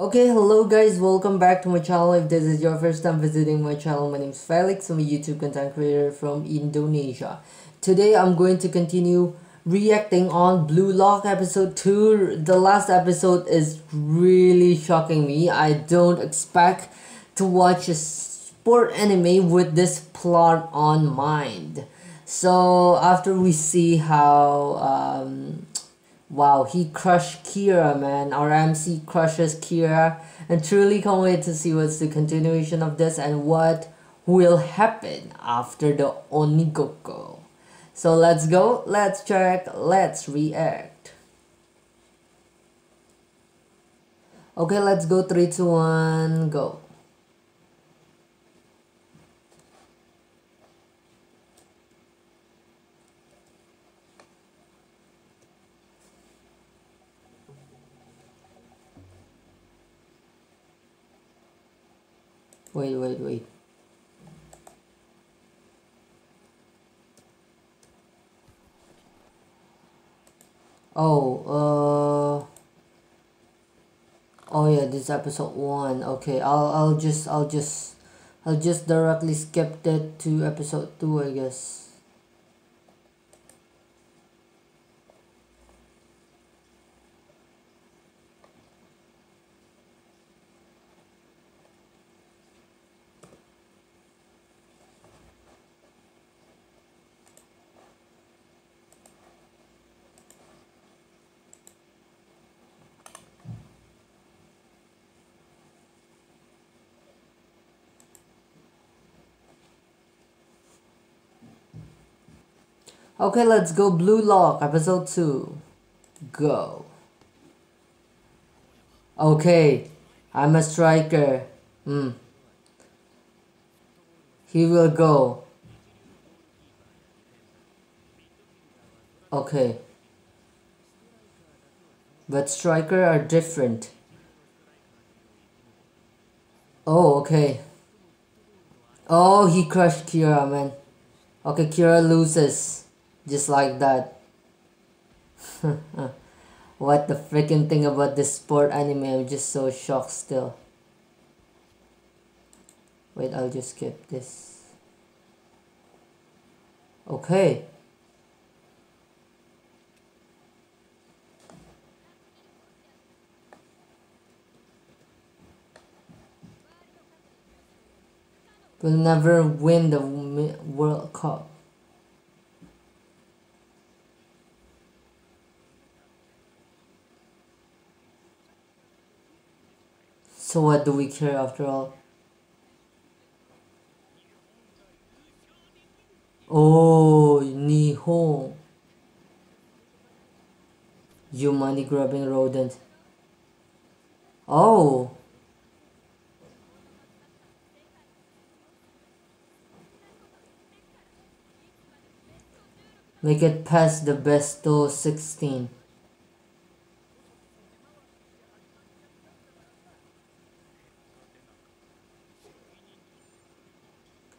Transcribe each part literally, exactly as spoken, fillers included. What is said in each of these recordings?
Okay, hello guys, welcome back to my channel. If this is your first time visiting my channel, my name is Felix. I'm a YouTube content creator from Indonesia. Today I'm going to continue reacting on Blue Lock episode two. The last episode is really shocking me. I don't expect to watch a sport anime with this plot on mind. So after we see how um, wow, he crushed Kira, man. Our M C crushes Kira. And truly can't wait to see what's the continuation of this and what will happen after the Onigoko. So let's go, let's check, let's react. Okay, let's go. Three, two, one, go. Wait, wait, wait. Oh, uh... oh yeah, this is episode one. Okay, I'll, I'll just, I'll just, I'll just directly skip that to episode two, I guess. Okay, let's go. Blue Lock, episode two. Go. Okay, I'm a striker. Mm. He will go. Okay. But striker are different. Oh, okay. Oh, he crushed Kira, man. Okay, Kira loses. Just like that. What the freaking thing about this sport anime, I'm just so shocked still. Wait, I'll just skip this. Okay. We'll never win the World Cup. So what do we care after all? Oh, Nihon. You money grabbing rodent. Oh. Make it past the best to sixteen.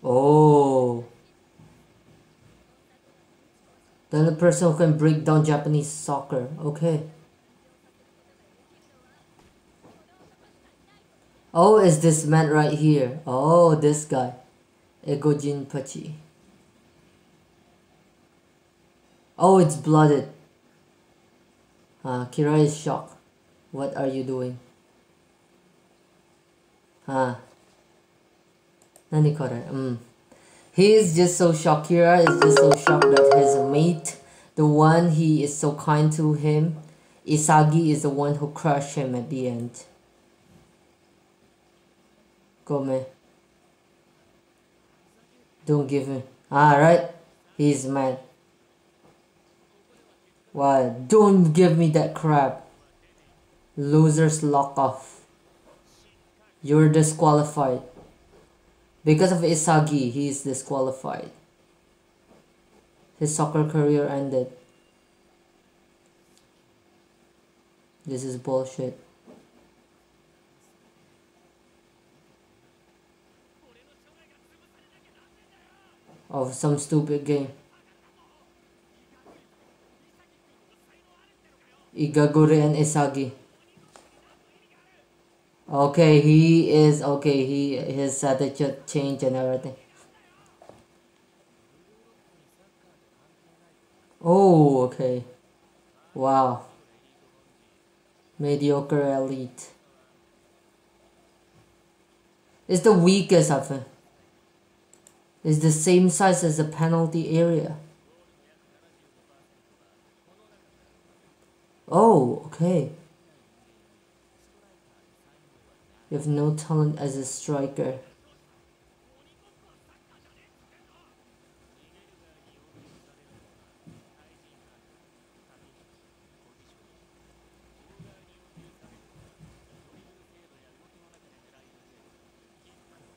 Oh, then the person who can break down Japanese soccer. Okay. Oh, is this man right here? Oh, this guy, Ego Jinpachi. Oh, it's blooded. Ah, uh, Kira is shocked. What are you doing? Ah. Uh, Mm. He is just so shocked. Kira is just so shocked that his mate, the one he is so kind to him, Isagi, is the one who crushed him at the end. Come. Don't give him. Alright. He's mad. What? Don't give me that crap. Losers lock off. You're disqualified. Because of Isagi, he is disqualified. His soccer career ended. This is bullshit. Of some stupid game. Igaguri and Isagi. Okay, he is okay. He his attitude changed and everything. Oh, okay. Wow. Mediocre elite. It's the weakest of it. It's the same size as the penalty area. Oh, okay. You have no talent as a striker.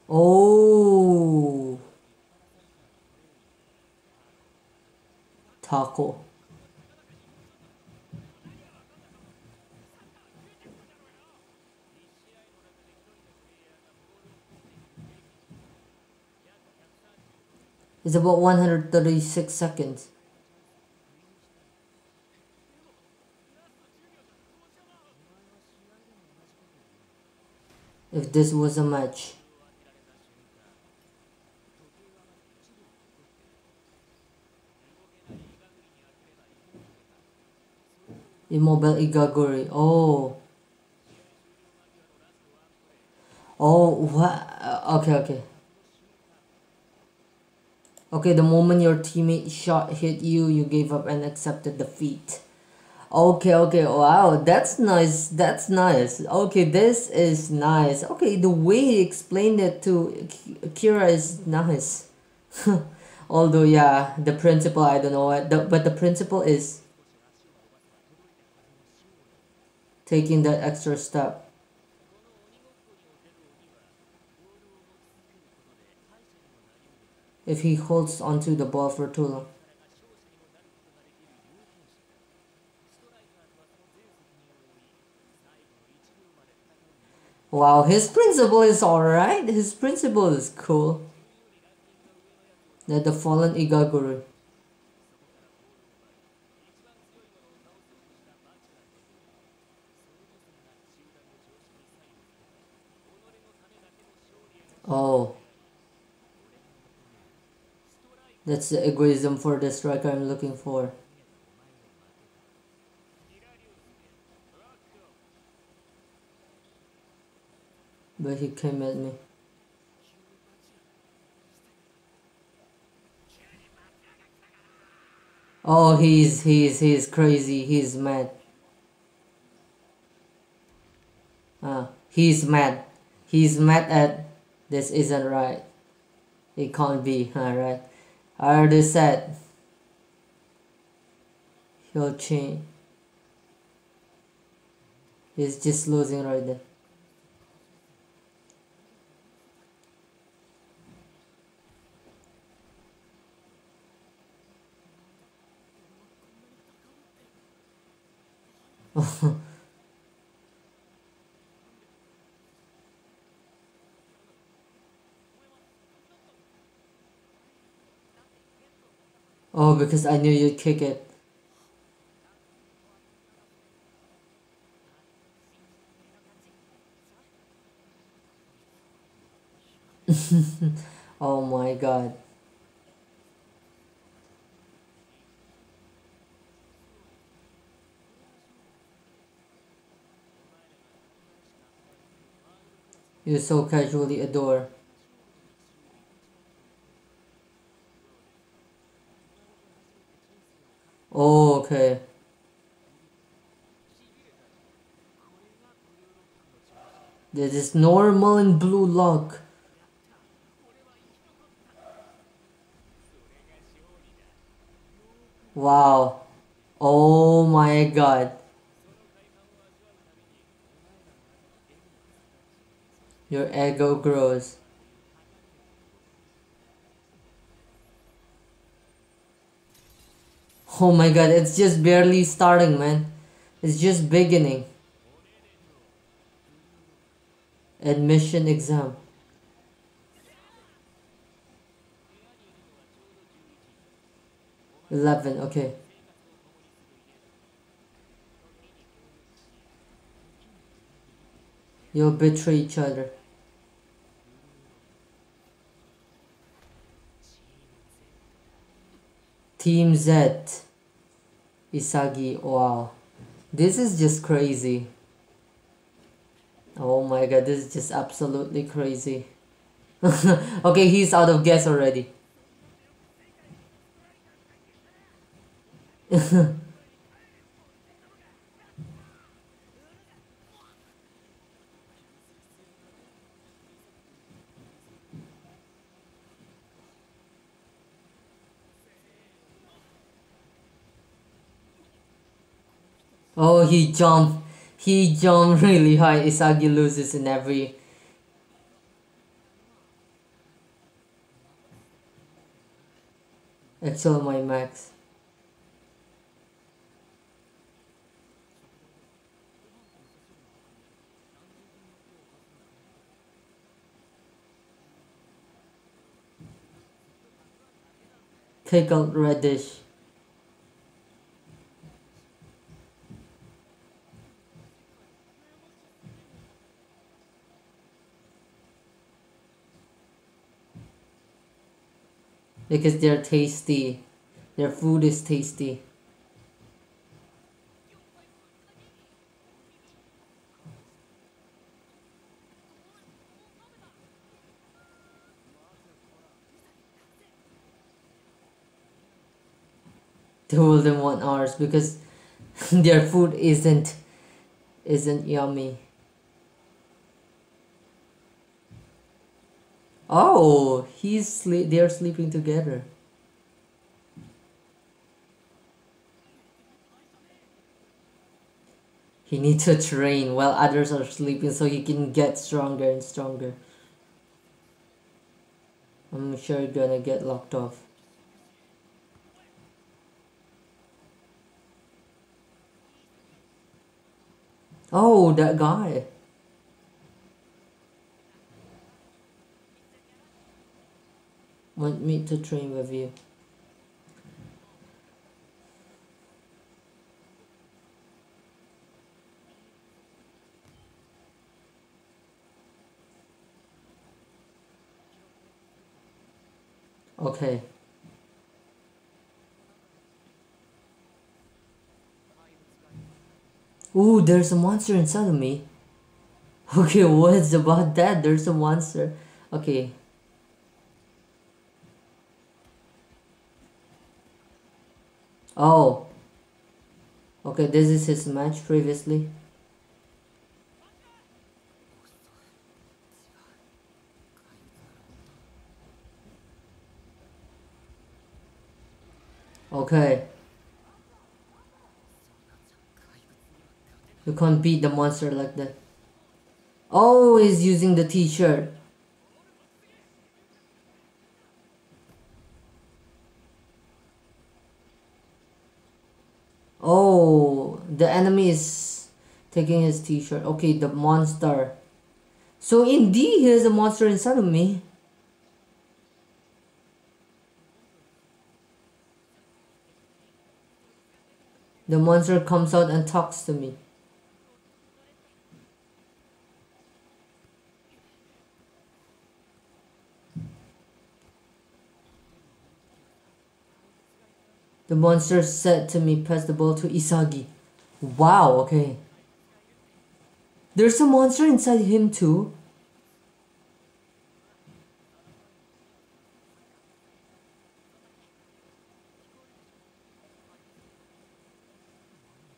Oh, taco. It's about one hundred thirty-six seconds. If this was a match. Immobile Igaguri. Oh. Oh, what? Okay, okay. Okay, the moment your teammate shot hit you, you gave up and accepted defeat. Okay, okay, wow, that's nice, that's nice. Okay, this is nice. Okay, the way he explained it to Kira is nice. Although, yeah, the principle, I don't know what, the, but the principle is taking that extra step. If he holds onto the ball for too long. Wow, his principle is alright. His principle is cool. That the fallen Igaguri. Oh. That's the egoism for the striker I'm looking for. But he came at me. Oh, he's he's he's crazy. He's mad. Ah, he's mad. He's mad at this isn't right. It can't be, all right. I already said he'll change. He's just losing right there. Oh, because I knew you'd kick it. Oh my God. You so casually adore. Oh, okay. This is normal in Blue Lock. Wow. Oh my God. Your ego grows. Oh my God, it's just barely starting, man. It's just beginning. Admission exam. eleven, okay. You'll betray each other. Team Z. Isagi, wow. This is just crazy. Oh my god, this is just absolutely crazy. Okay, he's out of gas already. Oh, he jumped. He jumped really high. Isagi loses in every... Excel my max. Pickled radish. Because they're tasty. Their food is tasty. They wouldn't want ours because their food isn't isn't yummy. Oh, he's sleep. They are sleeping together. He needs to train while others are sleeping so he can get stronger and stronger. I'm sure you're gonna get locked off. Oh, that guy. Want me to train with you? Okay. Ooh, there's a monster inside of me. Okay, what's about that? There's a monster. Okay. Oh, okay, this is his match previously. Okay. You can't beat the monster like that. Oh, he's using the t-shirt. Oh, the enemy is taking his t-shirt. Okay, the monster. So indeed, here's a monster inside of me. The monster comes out and talks to me. The monster said to me, pass the ball to Isagi. Wow, okay. There's a monster inside him too.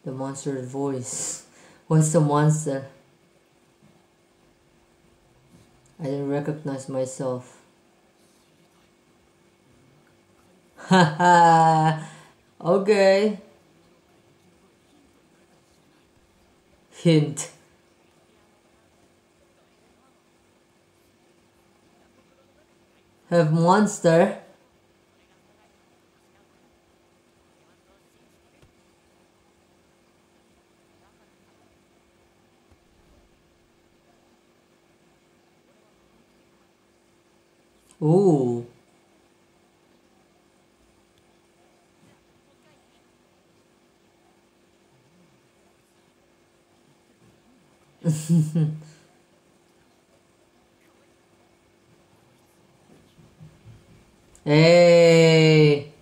The monster's voice. What's the monster? I didn't recognize myself. Haha. Okay. Hint. Have monster. Ooh. Hey!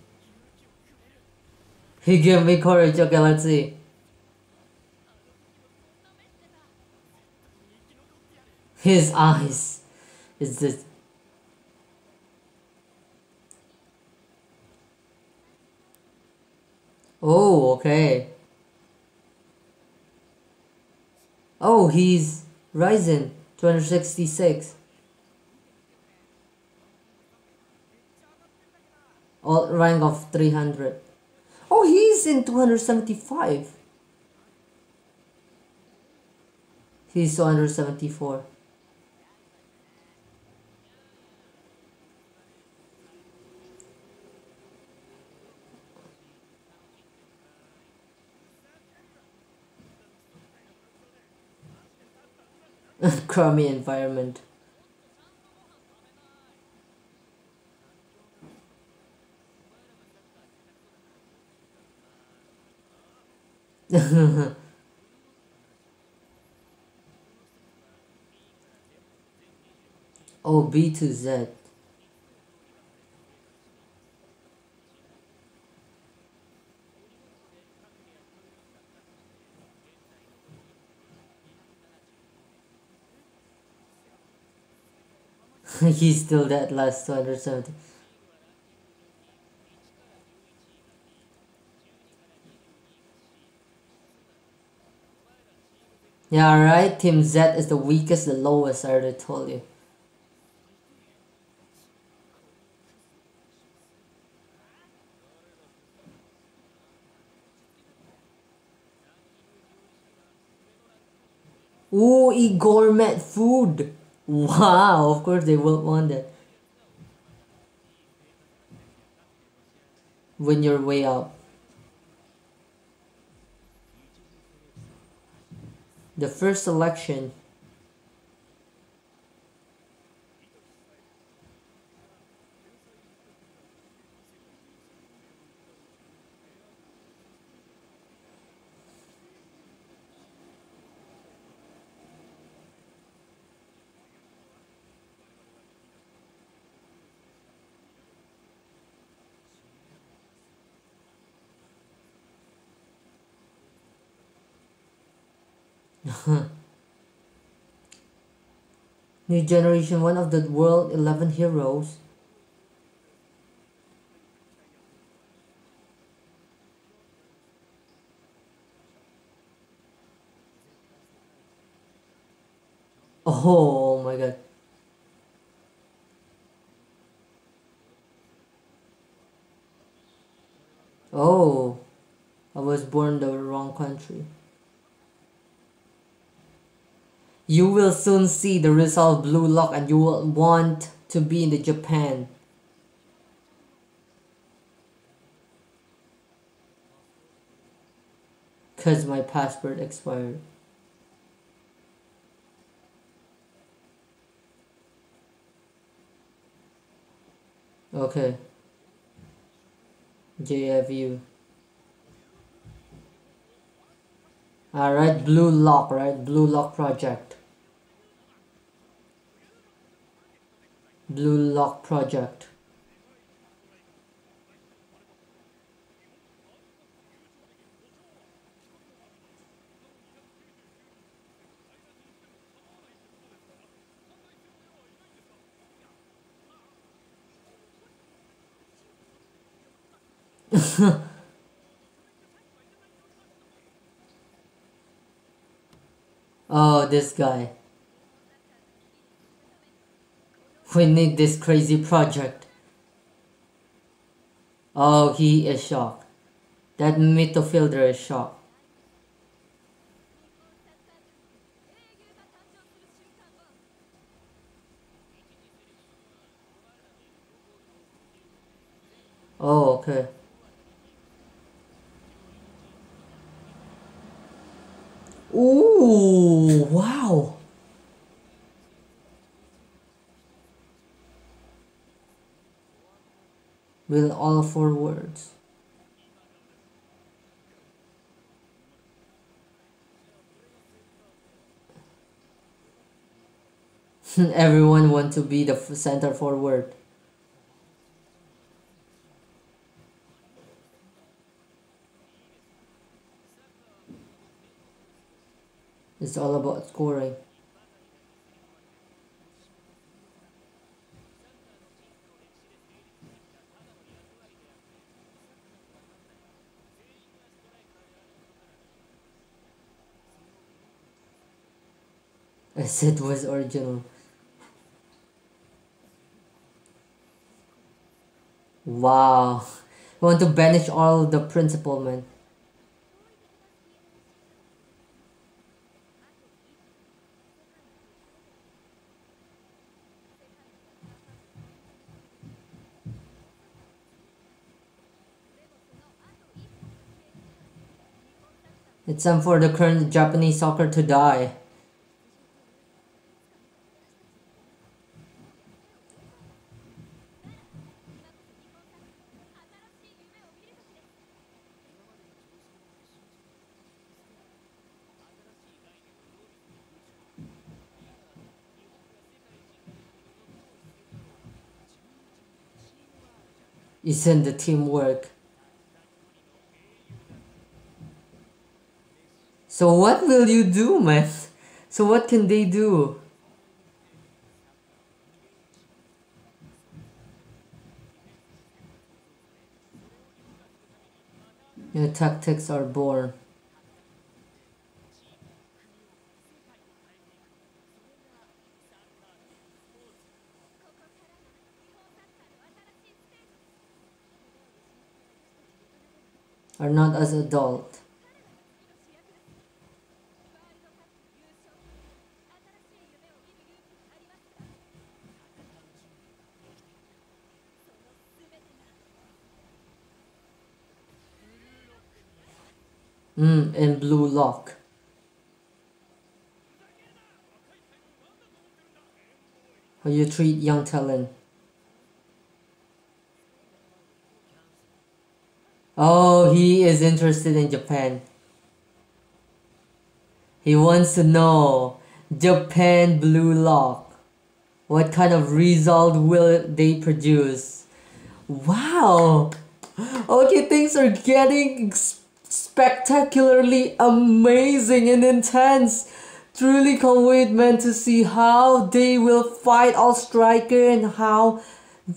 He gave me courage. Okay, let's see. His eyes. It's just... Oh, okay. Oh, he's rising two hundred sixty-six. All rank of three hundred. Oh, he's in two hundred seventy-five. He's two hundred seventy-four. Crummy environment. Oh, B to Z. He's still that last two hundred seventy. Yeah, alright, Team Z is the weakest, the lowest, I already told you. Ooh, eat gourmet food! Wow, of course they will want that. When you're way up. The first selection. New generation, one of the world eleven heroes. Oh my god. Oh, I was born in the wrong country. You will soon see the result of Blue Lock and you will want to be in the Japan. Cause my passport expired. Okay. J F U. Alright, Blue Lock, right? Blue Lock project. Blue Lock project. Oh, this guy. We need this crazy project. Oh, he is shocked. That midfielder is shocked. Oh, okay. Ooh, wow. With all four words. Everyone wants to be the center forward. It's all about scoring. As it was original. Wow. We want to banish all the principle, man. It's time for the current Japanese soccer to die. Isn't the teamwork. So what will you do, man? So what can they do? Your tactics are born. Are not as adult. Mm, and Blue Lock. How you treat young talent. Oh, he is interested in Japan. He wants to know Japan Blue Lock. What kind of result will they produce? Wow! Okay, things are getting spectacularly amazing and intense. Truly can't wait, man, to see how they will fight all striker and how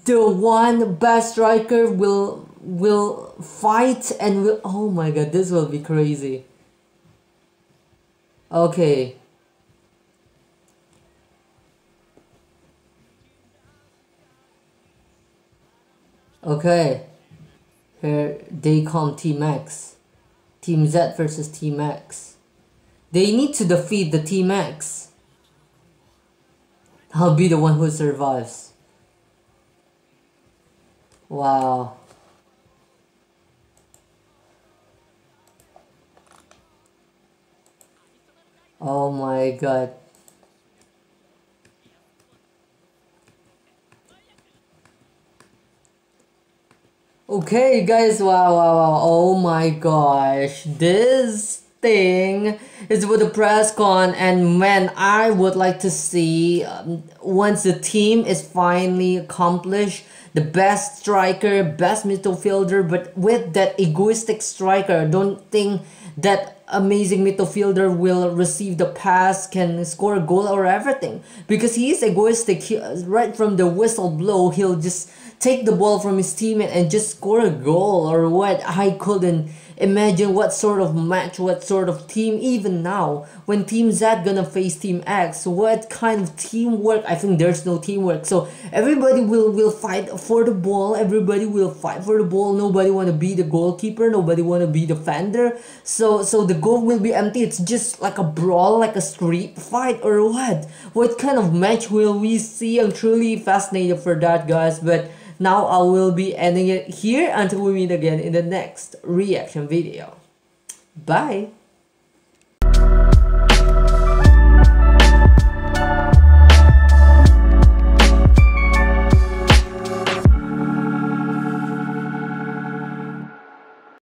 the one best striker will will fight and will. Oh my god, this will be crazy. Okay. Okay. Here they come, Team X. Team Z versus Team X. They need to defeat the Team X. I'll be the one who survives. Wow. Oh my god. Okay guys, wow wow wow, oh my gosh, this thing is with the press con, and man, I would like to see um, once the team is finally accomplished, the best striker, best midfielder, but with that egoistic striker, I don't think that amazing midfielder will receive the pass, can score a goal or everything, because he is egoistic. He, right from the whistle blow, he'll just take the ball from his teammate and just score a goal or what. I couldn't imagine what sort of match, what sort of team, even now when Team Z gonna face Team X, what kind of teamwork. I think there's no teamwork, so everybody will will fight for the ball, everybody will fight for the ball, nobody wanna be the goalkeeper, nobody wanna be the defender, so so the goal will be empty. It's just like a brawl, like a street fight or what. What kind of match will we see? I'm truly fascinated for that, guys, but now I will be ending it here until we meet again in the next reaction video. Bye!